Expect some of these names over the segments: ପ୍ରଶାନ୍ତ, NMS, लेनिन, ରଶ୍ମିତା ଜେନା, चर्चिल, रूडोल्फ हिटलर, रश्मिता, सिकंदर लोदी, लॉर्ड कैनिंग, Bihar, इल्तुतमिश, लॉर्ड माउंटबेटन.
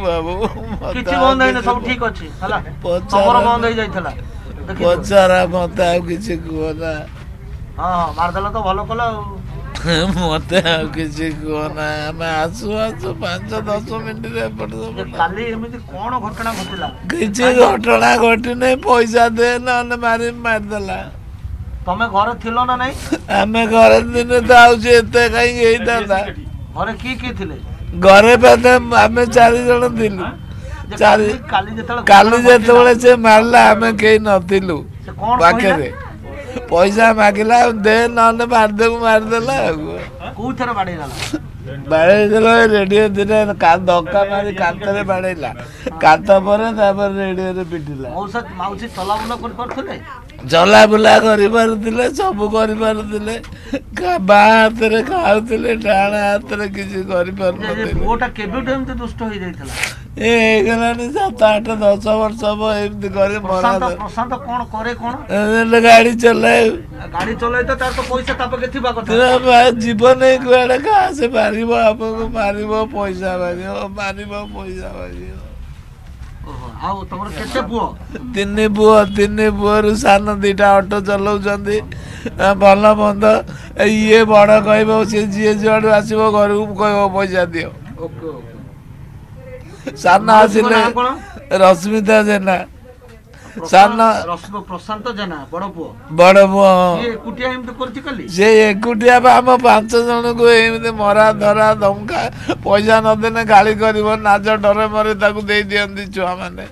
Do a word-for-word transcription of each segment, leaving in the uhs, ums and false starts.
बाबू किछि बंद हैने सब ठीक अछि हला तमरो बंद होय जायथला पचारा मते आ किछि कोना हां मार दला तो भलो कला मते आ किछि कोना हम आसु आसु पाँच दस मिनिट रे पड काली एमिति कोन घटना घटिला किछि घटना घटि नै पैसा दे न मारि मार दला तमे घर थिलो ना नै हमें घर दिने दाउ जेते कहीं गई दादा घरे की की थिले घरे पे आम चार जन दिलु काली जिते से मारला आम कई नू पाखे पैसा मागिला दे ना मारदे मारदेला बाड़ेला रेडियो दिन धक्का मारी कांतरे बाड़ेला कांत पर रेडियो पिटिला चला बुला कर सब कर बाँ हाथ खाऊ डाण हाथ किसी सात आठ दस वर्ष हम एमती कर गाड़ी चलाए गाड़ी चलाए तो तार तो पैसा जीवन कड़े कहा से मार मार पैसा मार पैसा मार आओ तमर केते बुओ तिन्ने बुओ तिन्ने बुओ सान दीटा ऑटो चलाउ जंदी भला बंद ये बड़ा कहबो से जे जड़ आसीबो घर कहबो पैसा दियो ओके ओके सान आसीले रश्मिता जेना सान रश्मि प्रशांत जेना बड़ बुओ बड़ बुओ ये कुटिया हम तो करथि कली जे एकुटिया बा हम पांच जन को एमे मरा धरा धमका पैसा न देने गाली करबो नाच डरे मरे ताकू दे दियंदी छुआ माने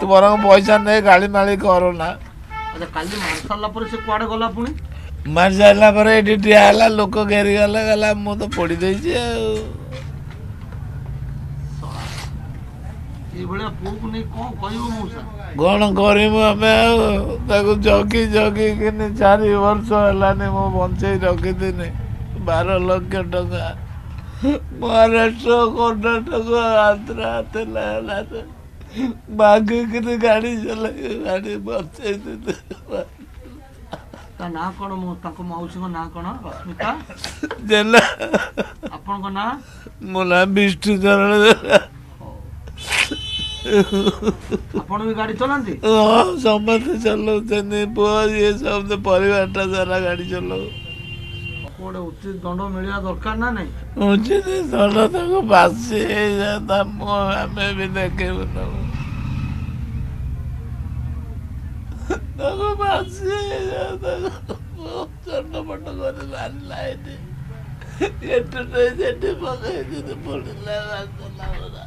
तो बरम पैसा नै गाली माली करो ना अच्छा काली मारसला पर से कोड गला पुनी मार जाला पर एडिटिया हला लोक घेरी गला गला मु तो पड़ी दे छी ये बड़ा पोक नै को कहियो मौसा गण करिमु हमें ताकू जगी जगी के ने चार वर्ष हला ने मो बंचे रखी देने बारह लाख टका महाराष्ट्र कर्नाटक आंध्र तेलंगाना बाग के गाड़ी चलाई गाड़ी बचाई दे ता ना कोन मो ताको मौसी को ना कोन रश्मिता जेला अपन को ना मोला बिष्टु जरण अपन भी गाड़ी चलांती हां समस्त चलो तने पर ये सब परिवार टा सारा गाड़ी चलो कोड़े उचित दंड मिलिया दरकार ना नहीं उचित दंड तो बासी जाता हमें भी देखे बनो तो बासी जाता चंड बट करे लाल लाए दे ये तो नहीं दे पकड़ दे बोल लगा तो लगा